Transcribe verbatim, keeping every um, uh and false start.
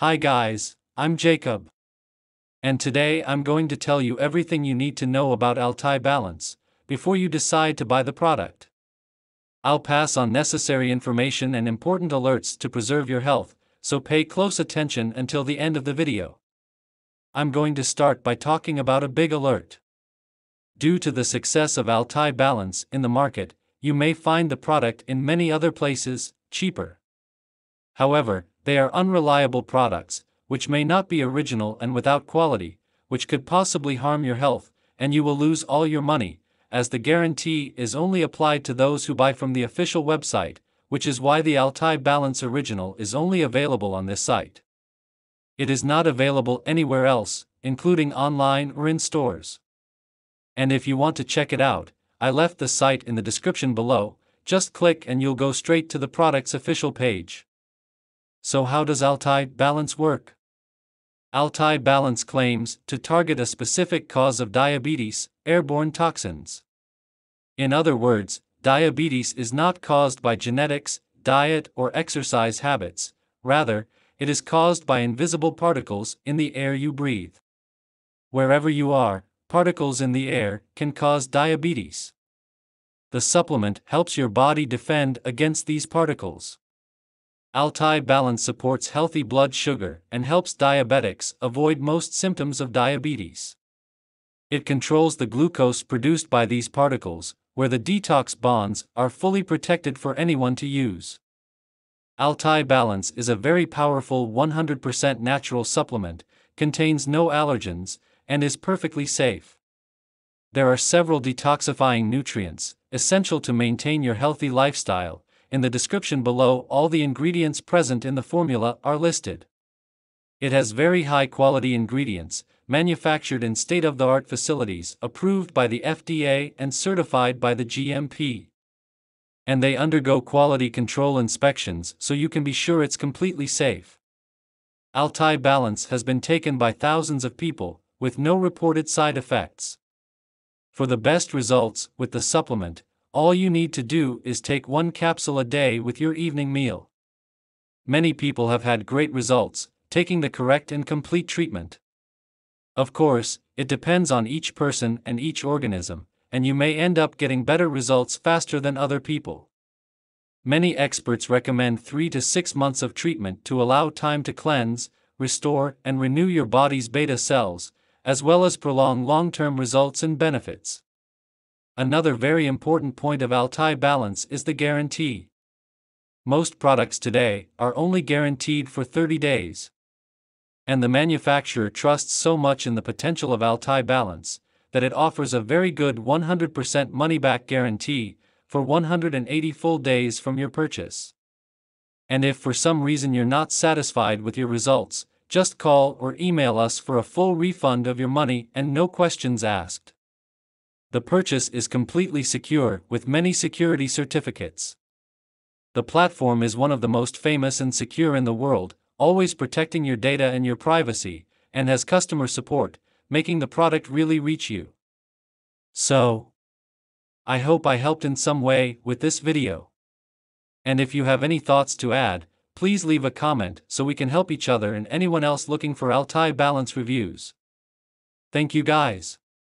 Hi guys, I'm Jacob. And today I'm going to tell you everything you need to know about Altai Balance before you decide to buy the product. I'll pass on necessary information and important alerts to preserve your health, so pay close attention until the end of the video. I'm going to start by talking about a big alert. Due to the success of Altai Balance in the market, you may find the product in many other places cheaper. However, they are unreliable products, which may not be original and without quality, which could possibly harm your health, and you will lose all your money, as the guarantee is only applied to those who buy from the official website, which is why the Altai Balance Original is only available on this site. It is not available anywhere else, including online or in stores. And if you want to check it out, I left the site in the description below, just click and you'll go straight to the product's official page. So how does Altai Balance work? Altai Balance claims to target a specific cause of diabetes, airborne toxins. In other words, diabetes is not caused by genetics, diet or exercise habits, rather, it is caused by invisible particles in the air you breathe. Wherever you are, particles in the air can cause diabetes. The supplement helps your body defend against these particles. Altai Balance supports healthy blood sugar and helps diabetics avoid most symptoms of diabetes. It controls the glucose produced by these particles, where the detox bonds are fully protected for anyone to use. Altai Balance is a very powerful one hundred percent natural supplement, contains no allergens, and is perfectly safe. There are several detoxifying nutrients, essential to maintain your healthy lifestyle. In the description below, all the ingredients present in the formula are listed. It has very high quality ingredients, manufactured in state-of-the-art facilities approved by the F D A and certified by the G M P. And they undergo quality control inspections so you can be sure it's completely safe. Altai Balance has been taken by thousands of people, with no reported side effects. For the best results with the supplement, all you need to do is take one capsule a day with your evening meal. Many people have had great results taking the correct and complete treatment. Of course, it depends on each person and each organism, and you may end up getting better results faster than other people. Many experts recommend three to six months of treatment to allow time to cleanse, restore, and renew your body's beta cells, as well as prolong long-term results and benefits. Another very important point of Altai Balance is the guarantee. Most products today are only guaranteed for thirty days. And the manufacturer trusts so much in the potential of Altai Balance that it offers a very good one hundred percent money-back guarantee for one hundred eighty full days from your purchase. And if for some reason you're not satisfied with your results, just call or email us for a full refund of your money and no questions asked. The purchase is completely secure with many security certificates. The platform is one of the most famous and secure in the world, always protecting your data and your privacy, and has customer support, making the product really reach you. So, I hope I helped in some way with this video. And if you have any thoughts to add, please leave a comment so we can help each other and anyone else looking for Altai Balance reviews. Thank you guys.